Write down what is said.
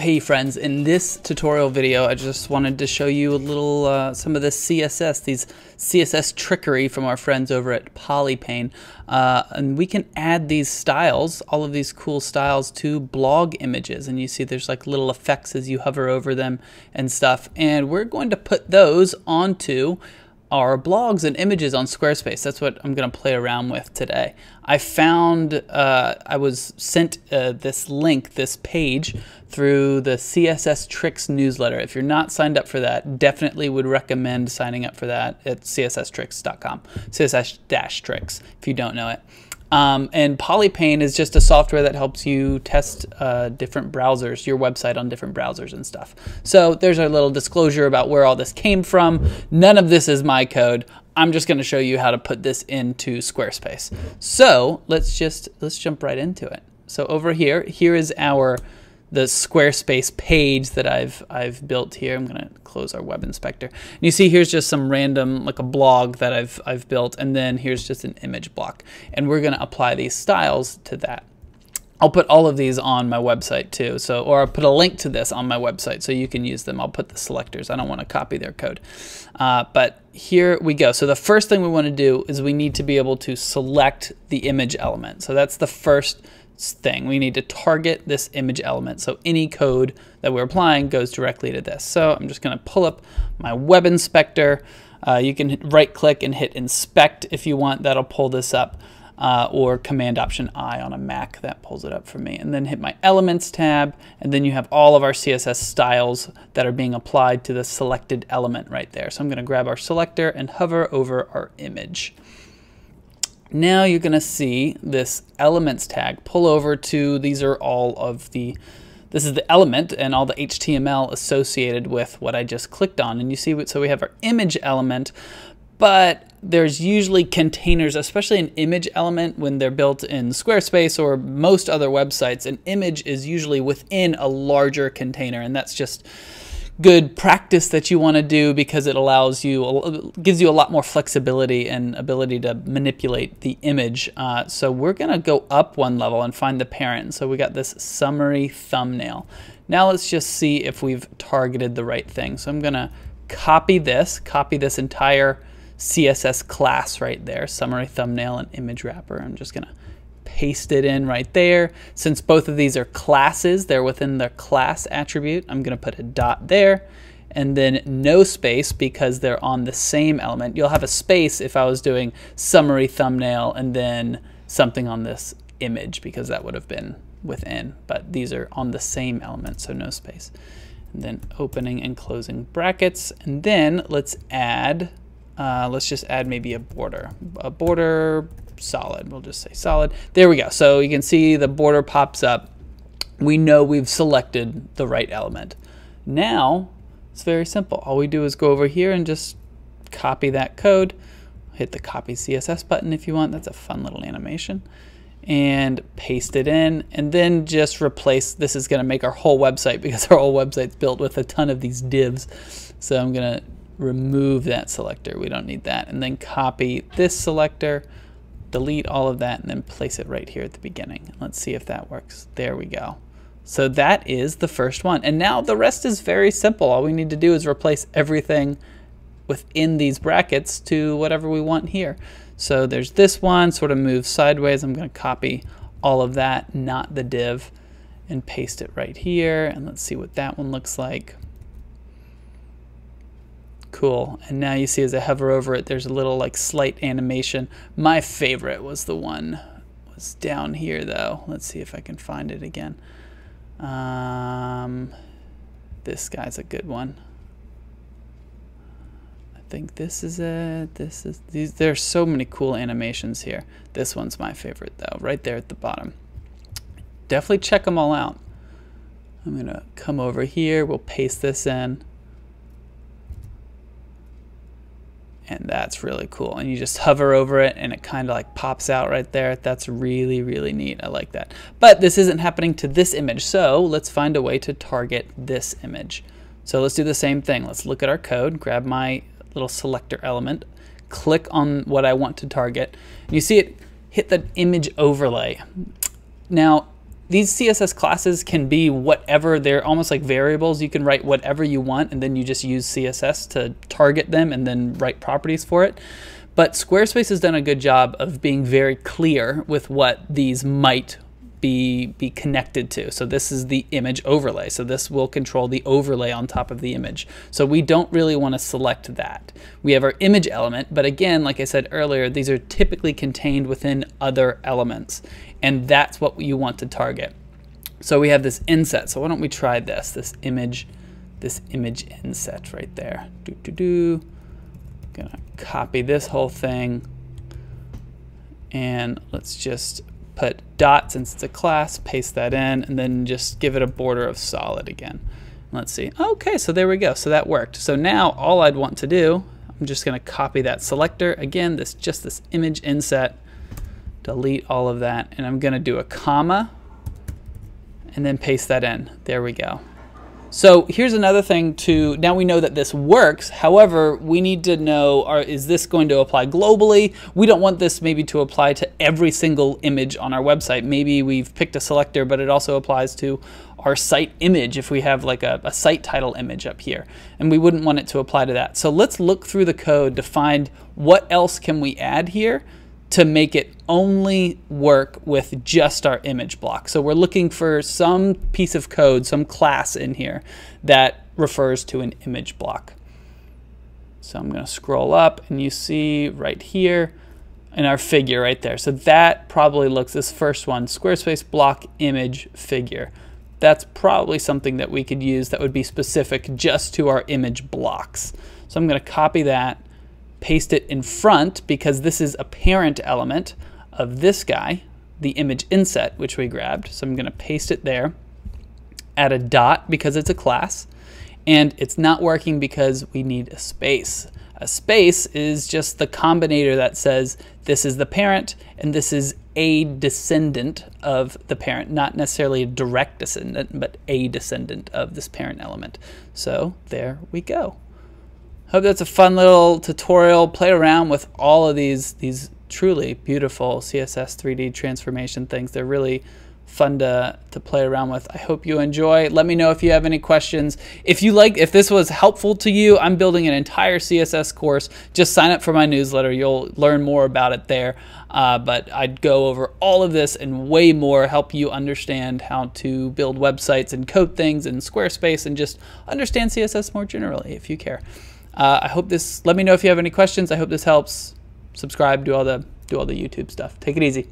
Hey friends, in this tutorial video I just wanted to show you a little some of the CSS, these CSS trickery from our friends over at Polypane. And we can add these styles, all of these cool styles, to blog images, and you see there's like little effects as you hover over them and stuff, and we're going to put those onto our blogs and images on Squarespace. That's what I'm going to play around with today. I found, I was sent this link, this page, through the CSS-Tricks newsletter. If you're not signed up for that, definitely would recommend signing up for that at css-tricks.com, CSS-Tricks, if you don't know it. And Polypane is just a software that helps you test different browsers, your website on different browsers and stuff. So there's our little disclosure about where all this came from. None of this is my code. I'm just going to show you how to put this into Squarespace. So let's jump right into it. So over here, here is the Squarespace page that I've built here. I'm going to close our web inspector. And you see here's just some random, like a blog that I've built, and then here's just an image block. And we're going to apply these styles to that. I'll put all of these on my website too, or I'll put a link to this on my website so you can use them. I'll put the selectors. I don't want to copy their code. But here we go. So the first thing we want to do is we need to be able to select the image element. So that's the first thing. We need to target this image element. So any code that we're applying goes directly to this. So I'm just going to pull up my web inspector. You can right click and hit inspect if you want. That'll pull this up. Or Command Option I on a Mac, that pulls it up for me. And then hit my Elements tab, and then you have all of our CSS styles that are being applied to the selected element right there. So I'm going to grab our selector and hover over our image. Now you're going to see this Elements tag pull over to, these are all of the, this is the element and all the HTML associated with what I just clicked on. And you see, so we have our image element, but there's usually containers, especially an image element when they're built in Squarespace or most other websites. An image is usually within a larger container, and that's just good practice that you want to do because it allows you, gives you a lot more flexibility and ability to manipulate the image. So we're going to go up one level and find the parent. So we got this summary thumbnail. Now let's just see if we've targeted the right thing. So I'm going to copy this entire CSS class right there, summary thumbnail and image wrapper. I'm just gonna paste it in right there. Since both of these are classes, they're within the class attribute. I'm gonna put a dot there and then no space because they're on the same element. You'll have a space if I was doing summary thumbnail and then something on this image because that would have been within, but these are on the same element, so no space. And then opening and closing brackets, and then let's add let's just add maybe a border solid. We'll just say solid. There we go. So you can see the border pops up. We know we've selected the right element. Now it's very simple. All we do is go over here and just copy that code. Hit the copy CSS button if you want. That's a fun little animation. And paste it in, and then just replace, this is going to make our whole website because our whole website's built with a ton of these divs. So I'm going to remove that selector. We don't need that. And then copy this selector, delete all of that, and then place it right here at the beginning. Let's see if that works. There we go. So that is the first one. And now the rest is very simple. All we need to do is replace everything within these brackets to whatever we want here. So there's this one, sort of move sideways. I'm going to copy all of that, not the div, and paste it right here. And let's see what that one looks like. Cool. And now you see as I hover over it, there's a little like slight animation. My favorite was the one was down here though. Let's see if I can find it again. This guy's a good one. I think this is it. There's so many cool animations here. This one's my favorite though, right there at the bottom. Definitely check them all out. I'm going to come over here. We'll paste this in. And that's really cool. And you just hover over it and it kind of like pops out right there. That's really, really neat. I like that. But this isn't happening to this image. So let's find a way to target this image. So let's do the same thing. Let's look at our code, grab my little selector element, click on what I want to target. And you see it hit the image overlay. Now, These CSS classes can be whatever. They're almost like variables. You can write whatever you want, and then you just use CSS to target them and then write properties for it. But Squarespace has done a good job of being very clear with what these might be connected to. So this is the image overlay. So this will control the overlay on top of the image. So we don't really want to select that. We have our image element, but again, like I said earlier, these are typically contained within other elements, and that's what you want to target. So we have this inset. So why don't we try this? This image inset right there. Gonna copy this whole thing, and let's just put dot, since it's a class, paste that in, and then just give it a border of solid again. Let's see. Okay, so there we go. So that worked. So now all I'd want to do, I'm just going to copy that selector. Again, this image inset, delete all of that, and I'm going to do a comma and then paste that in. There we go. So here's another thing to, now we know that this works. However, we need to know, is this going to apply globally? We don't want this maybe to apply to every single image on our website. Maybe we've picked a selector, but it also applies to our site image if we have like a site title image up here, and we wouldn't want it to apply to that. So let's look through the code to find what else can we add here to make it only work with just our image block. So we're looking for some piece of code, some class in here that refers to an image block. So I'm going to scroll up, and you see right here in our figure right there. So that probably looks, this first one, Squarespace block image figure. That's probably something that we could use that would be specific just to our image blocks. So I'm going to copy that, paste it in front, because this is a parent element of this guy, the image inset, which we grabbed. So I'm going to paste it there, add a dot because it's a class, and it's not working because we need a space. A space is just the combinator that says this is the parent and this is a descendant of the parent, not necessarily a direct descendant, but a descendant of this parent element. So there we go. Hope that's a fun little tutorial. Play around with all of these truly beautiful CSS 3D transformation things. They're really fun to play around with. I hope you enjoy. Let me know if you have any questions. If this was helpful to you, I'm building an entire CSS course. Just sign up for my newsletter. You'll learn more about it there. But I'd go over all of this and way more, help you understand how to build websites and code things in Squarespace and just understand CSS more generally if you care. Let me know if you have any questions. I hope this helps. Subscribe, do all the YouTube stuff. Take it easy.